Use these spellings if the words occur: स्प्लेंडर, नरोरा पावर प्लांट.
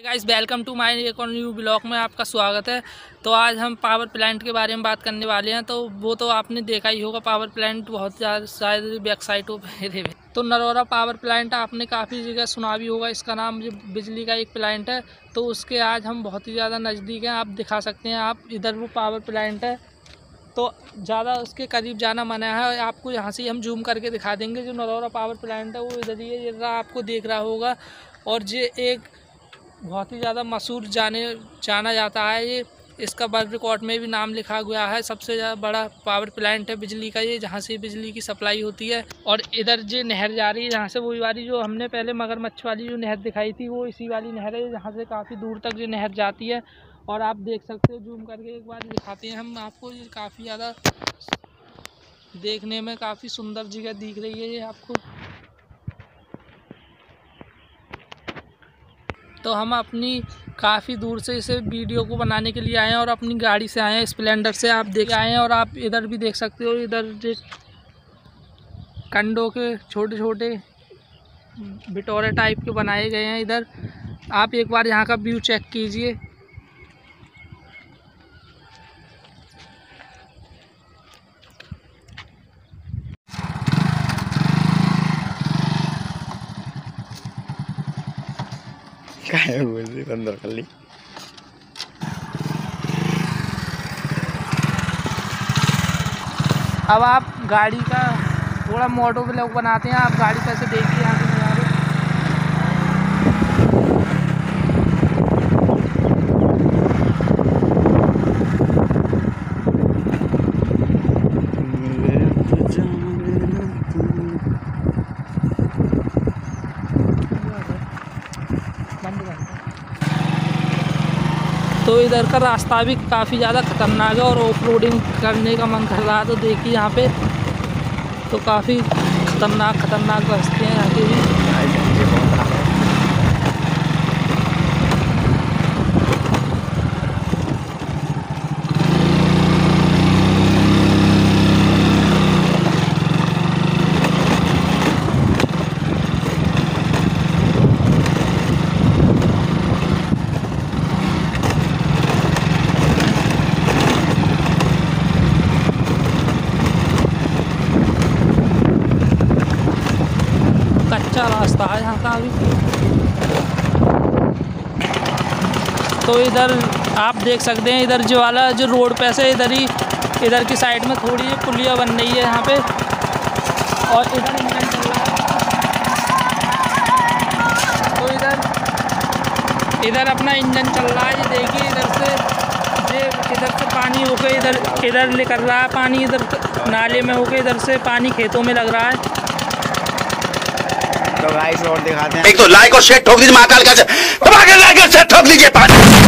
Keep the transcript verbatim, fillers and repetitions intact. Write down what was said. Guys welcome to my एक और new blog में आपका स्वागत है। तो आज हम पावर प्लांट के बारे में बात करने वाले हैं। तो वो तो आपने देखा ही होगा, पावर प्लांट बहुत ज़्यादा शायद वेबसाइटों पर। तो नरोरा पावर प्लांट आपने काफ़ी जगह सुना भी होगा, इसका नाम बिजली का एक प्लांट है। तो उसके आज हम बहुत ही ज़्यादा नज़दीक हैं, आप दिखा सकते हैं। आप इधर वो पावर प्लांट है, तो ज़्यादा उसके करीब जाना मना है। आपको यहाँ से हम जूम करके दिखा देंगे। जो नरोरा पावर प्लांट है वो इधर ही है, इधर आपको देख रहा होगा। और ये एक बहुत ही ज़्यादा मशहूर जाने जाना जाता है। ये इसका वर्ल्ड रिकॉर्ड में भी नाम लिखा हुआ है, सबसे ज़्यादा बड़ा पावर प्लांट है बिजली का ये, जहाँ से बिजली की सप्लाई होती है। और इधर जो नहर जा रही है, जहाँ से वही वाली जो हमने पहले मगरमच्छ वाली जो नहर दिखाई थी, वो इसी वाली नहर है। जहाँ से काफ़ी दूर तक ये नहर जाती है और आप देख सकते हो। जूम करके एक बार दिखाते हैं हम आपको। ये काफ़ी ज़्यादा देखने में काफ़ी सुंदर जगह दिख रही है ये आपको। तो हम अपनी काफ़ी दूर से इसे वीडियो को बनाने के लिए आए हैं और अपनी गाड़ी से आए हैं, स्प्लेंडर से आप देख आए हैं। और आप इधर भी देख सकते हो, इधर जो कंडों के छोटे छोटे बिटोरे टाइप के बनाए गए हैं। इधर आप एक बार यहाँ का व्यू चेक कीजिए। बंदर कर ली। अब आप गाड़ी का थोड़ा मोटो ब्लॉग बनाते हैं, आप गाड़ी कैसे देखिए यहाँ पे। तो इधर का रास्ता भी काफ़ी ज़्यादा खतरनाक है और ऑफ रोडिंग करने का मन कर रहा है। तो देखिए यहाँ पे तो काफ़ी खतरनाक खतरनाक रास्ते हैं यहाँ के कच्चा रास्ता है यहाँ का अभी। तो इधर आप देख सकते हैं, इधर जो वाला जो रोड पे से इधर ही इधर की साइड में थोड़ी ये पुलिया बन रही है यहाँ पे। और इधर तो इधर इधर अपना इंजन चल रहा है। ये देखिए इधर से ये इधर से पानी होके इधर इधर निकल रहा है पानी, इधर नाले में होके इधर से पानी खेतों में लग रहा है। तो गाइस और दिखाते हैं, एक तो लाइक और शेयर ठोक दीजिए, महाकाल का दीजिए पानी।